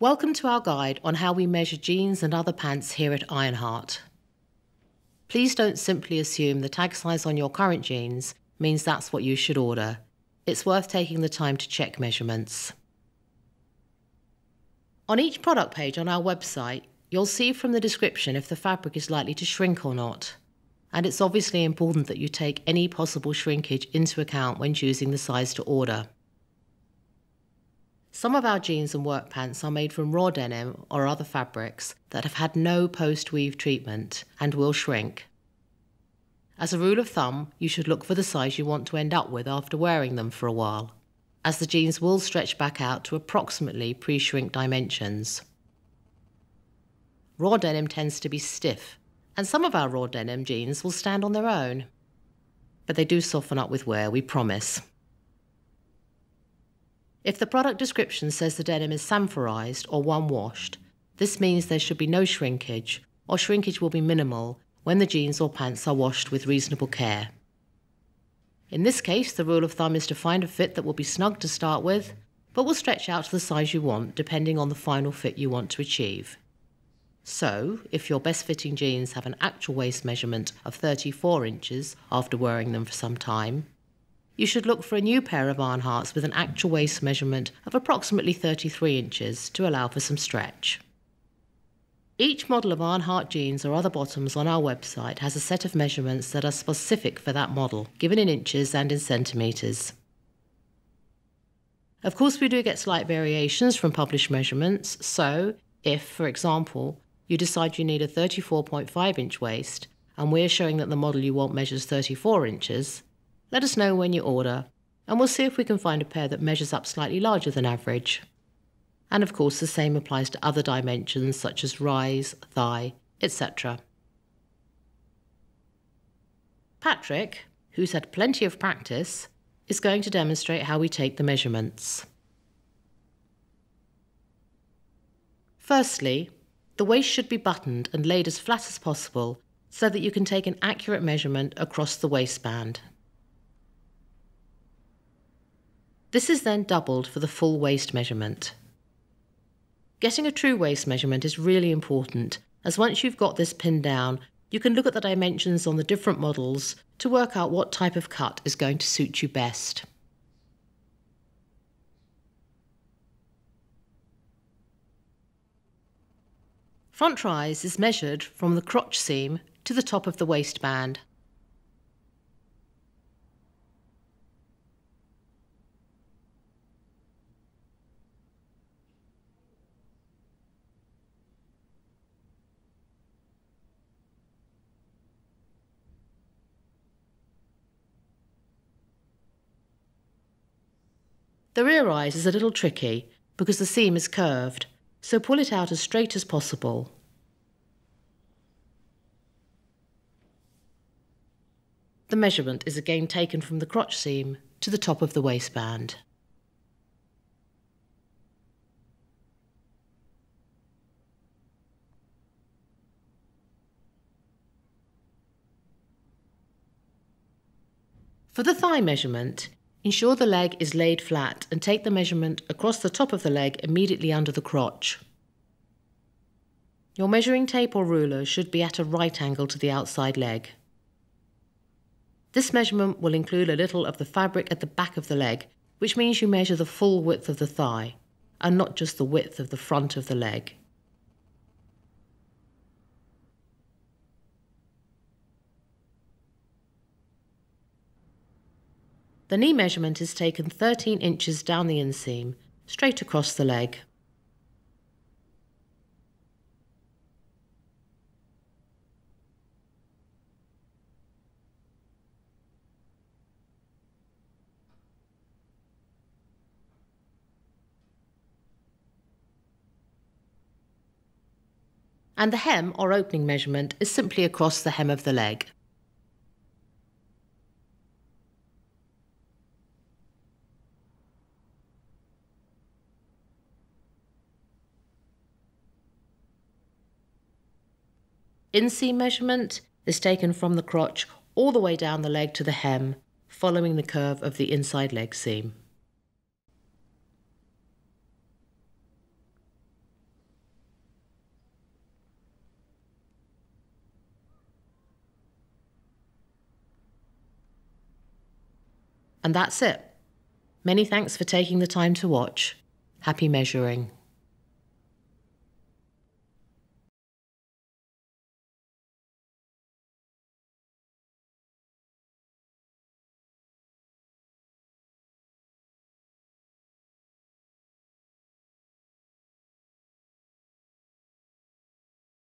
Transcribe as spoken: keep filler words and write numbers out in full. Welcome to our guide on how we measure jeans and other pants here at Iron Heart. Please don't simply assume the tag size on your current jeans means that's what you should order. It's worth taking the time to check measurements. On each product page on our website, you'll see from the description if the fabric is likely to shrink or not. And it's obviously important that you take any possible shrinkage into account when choosing the size to order. Some of our jeans and work pants are made from raw denim or other fabrics that have had no post-weave treatment and will shrink. As a rule of thumb, you should look for the size you want to end up with after wearing them for a while, as the jeans will stretch back out to approximately pre-shrink dimensions. Raw denim tends to be stiff, and some of our raw denim jeans will stand on their own. But they do soften up with wear, we promise. If the product description says the denim is sanforized or one-washed, this means there should be no shrinkage, or shrinkage will be minimal when the jeans or pants are washed with reasonable care. In this case, the rule of thumb is to find a fit that will be snug to start with, but will stretch out to the size you want, depending on the final fit you want to achieve. So, if your best-fitting jeans have an actual waist measurement of thirty-four inches after wearing them for some time, you should look for a new pair of Iron Hearts with an actual waist measurement of approximately thirty-three inches to allow for some stretch. Each model of Iron Heart jeans or other bottoms on our website has a set of measurements that are specific for that model, given in inches and in centimetres. Of course, we do get slight variations from published measurements, so if, for example, you decide you need a thirty-four point five inch waist, and we're showing that the model you want measures thirty-four inches, let us know when you order, and we'll see if we can find a pair that measures up slightly larger than average. And of course, the same applies to other dimensions such as rise, thigh, et cetera. Patrick, who's had plenty of practice, is going to demonstrate how we take the measurements. Firstly, the waist should be buttoned and laid as flat as possible so that you can take an accurate measurement across the waistband. This is then doubled for the full waist measurement. Getting a true waist measurement is really important, as once you've got this pinned down, you can look at the dimensions on the different models to work out what type of cut is going to suit you best. Front rise is measured from the crotch seam to the top of the waistband. The rear rise is a little tricky because the seam is curved, so pull it out as straight as possible. The measurement is again taken from the crotch seam to the top of the waistband. For the thigh measurement, ensure the leg is laid flat and take the measurement across the top of the leg immediately under the crotch. Your measuring tape or ruler should be at a right angle to the outside leg. This measurement will include a little of the fabric at the back of the leg, which means you measure the full width of the thigh, and not just the width of the front of the leg. The knee measurement is taken thirteen inches down the inseam, straight across the leg. And the hem or opening measurement is simply across the hem of the leg. Inseam measurement is taken from the crotch all the way down the leg to the hem, following the curve of the inside leg seam. And that's it. Many thanks for taking the time to watch. Happy measuring.